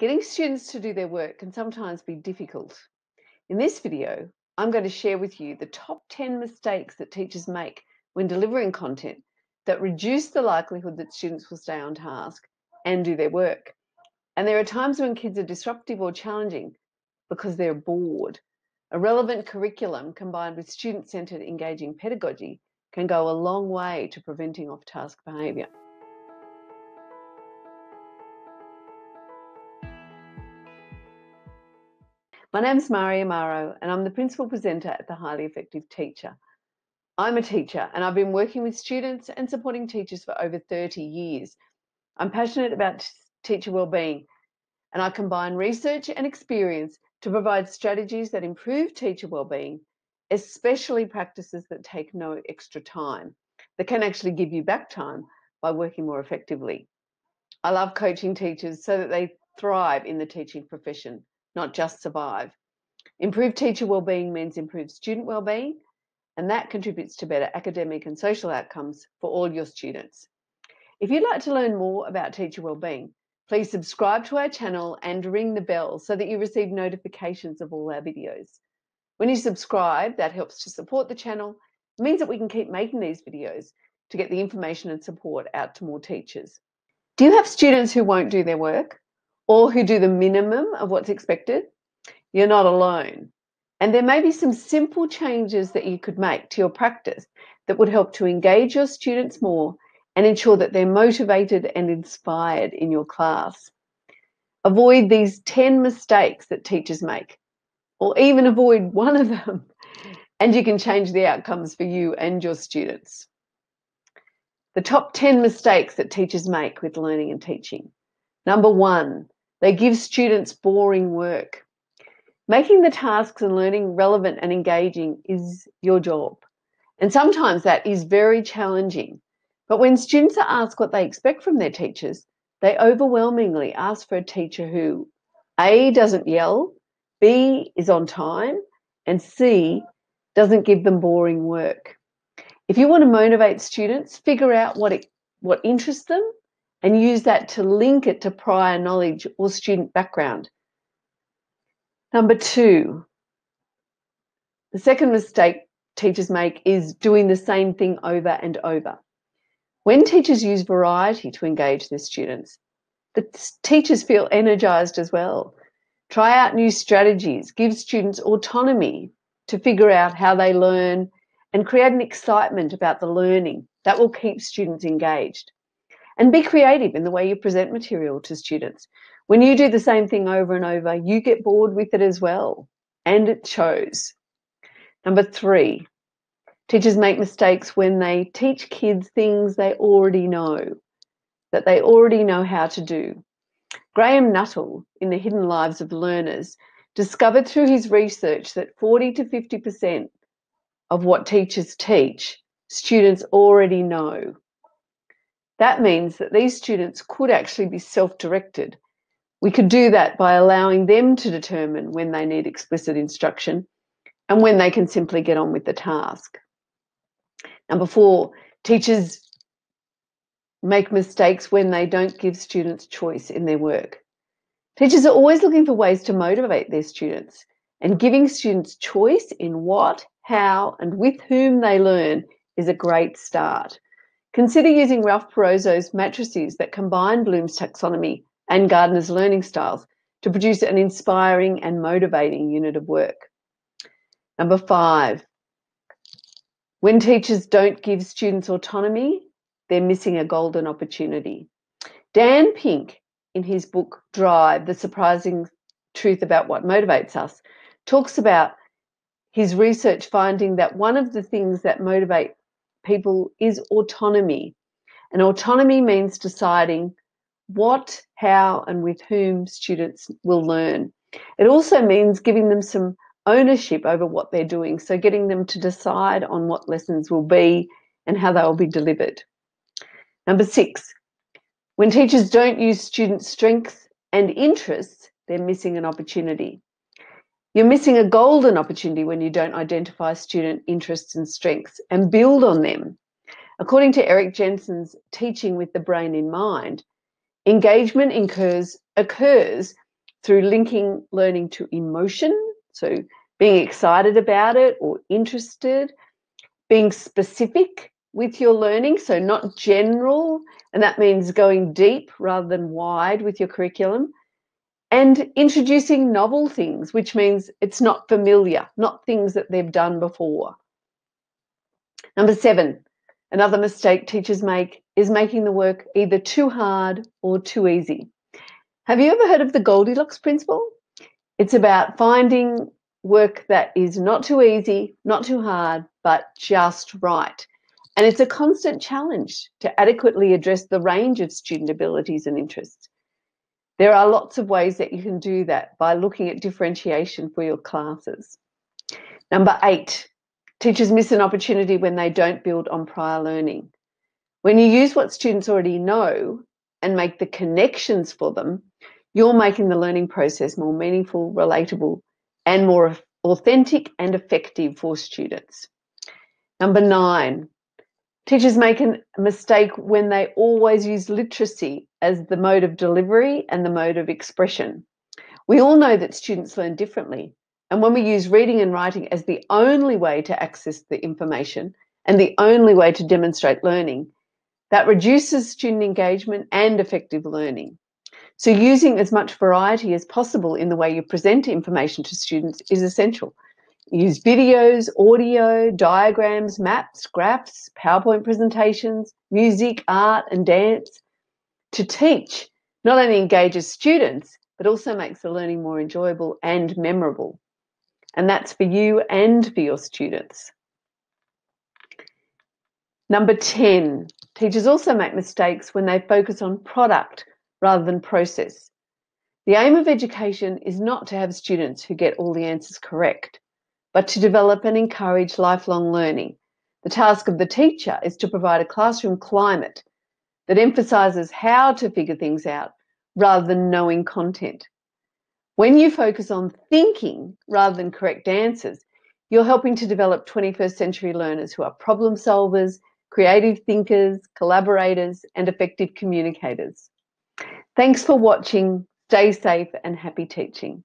Getting students to do their work can sometimes be difficult. In this video, I'm going to share with you the top 10 mistakes that teachers make when delivering content that reduce the likelihood that students will stay on task and do their work. And there are times when kids are disruptive or challenging because they're bored. A relevant curriculum combined with student-centered engaging pedagogy can go a long way to preventing off-task behaviour. My name's Maria Amaro and I'm the principal presenter at The Highly Effective Teacher. I'm a teacher and I've been working with students and supporting teachers for over 30 years. I'm passionate about teacher wellbeing and I combine research and experience to provide strategies that improve teacher wellbeing, especially practices that take no extra time, that can actually give you back time by working more effectively. I love coaching teachers so that they thrive in the teaching profession, not just survive. Improved teacher wellbeing means improved student wellbeing, and that contributes to better academic and social outcomes for all your students. If you'd like to learn more about teacher wellbeing, please subscribe to our channel and ring the bell so that you receive notifications of all our videos. When you subscribe, that helps to support the channel. It means that we can keep making these videos to get the information and support out to more teachers. Do you have students who won't do their work or who do the minimum of what's expected? You're not alone. And there may be some simple changes that you could make to your practice that would help to engage your students more and ensure that they're motivated and inspired in your class. Avoid these 10 mistakes that teachers make, or even avoid one of them, and you can change the outcomes for you and your students. The top 10 mistakes that teachers make with learning and teaching. Number 1, they give students boring work. Making the tasks and learning relevant and engaging is your job, and sometimes that is very challenging. But when students are asked what they expect from their teachers, they overwhelmingly ask for a teacher who A, doesn't yell, B, is on time, and C, doesn't give them boring work. If you want to motivate students, figure out what interests them and use that to link it to prior knowledge or student background. Number 2, the second mistake teachers make is doing the same thing over and over. When teachers use variety to engage their students, the teachers feel energised as well. Try out new strategies, give students autonomy to figure out how they learn and create an excitement about the learning that will keep students engaged. And be creative in the way you present material to students. When you do the same thing over and over, you get bored with it as well, and it shows. Number 3. Teachers make mistakes when they teach kids things they already know, that they already know how to do. Graham Nuttall, in The Hidden Lives of Learners, discovered through his research that 40 to 50% of what teachers teach, students already know. That means that these students could actually be self-directed. We could do that by allowing them to determine when they need explicit instruction and when they can simply get on with the task. Number 4, teachers make mistakes when they don't give students choice in their work. Teachers are always looking for ways to motivate their students, and giving students choice in what, how, and with whom they learn is a great start. Consider using Ralph Peroso's matrices that combine Bloom's taxonomy and Gardner's learning styles to produce an inspiring and motivating unit of work. Number 5. When teachers don't give students autonomy, they're missing a golden opportunity. Dan Pink, in his book Drive, The Surprising Truth About What Motivates Us, talks about his research finding that one of the things that motivate people is autonomy. And autonomy means deciding what, how, and with whom students will learn. It also means giving them some ownership over what they're doing, so getting them to decide on what lessons will be and how they will be delivered. Number 6, when teachers don't use students' strengths and interests, they're missing an opportunity. You're missing a golden opportunity when you don't identify student interests and strengths and build on them. According to Eric Jensen's Teaching with the Brain in Mind, engagement occurs through linking learning to emotion, so being excited about it or interested, being specific with your learning, so not general, and that means going deep rather than wide with your curriculum, and introducing novel things, which means it's not familiar, not things that they've done before. Number 7, another mistake teachers make is making the work either too hard or too easy. Have you ever heard of the Goldilocks principle? It's about finding work that is not too easy, not too hard, but just right. And it's a constant challenge to adequately address the range of student abilities and interests. There are lots of ways that you can do that by looking at differentiation for your classes. Number 8, teachers miss an opportunity when they don't build on prior learning. When you use what students already know and make the connections for them, you're making the learning process more meaningful, relatable, and more authentic and effective for students. Number 9. Teachers make a mistake when they always use literacy as the mode of delivery and the mode of expression. We all know that students learn differently, and when we use reading and writing as the only way to access the information and the only way to demonstrate learning, that reduces student engagement and effective learning. So using as much variety as possible in the way you present information to students is essential. Use videos, audio, diagrams, maps, graphs, PowerPoint presentations, music, art, and dance. To teach not only engages students, but also makes the learning more enjoyable and memorable. And that's for you and for your students. Number 10, teachers also make mistakes when they focus on product rather than process. The aim of education is not to have students who get all the answers correct, but to develop and encourage lifelong learning. The task of the teacher is to provide a classroom climate that emphasises how to figure things out rather than knowing content. When you focus on thinking rather than correct answers, you're helping to develop 21st century learners who are problem solvers, creative thinkers, collaborators, and effective communicators. Thanks for watching. Stay safe and happy teaching.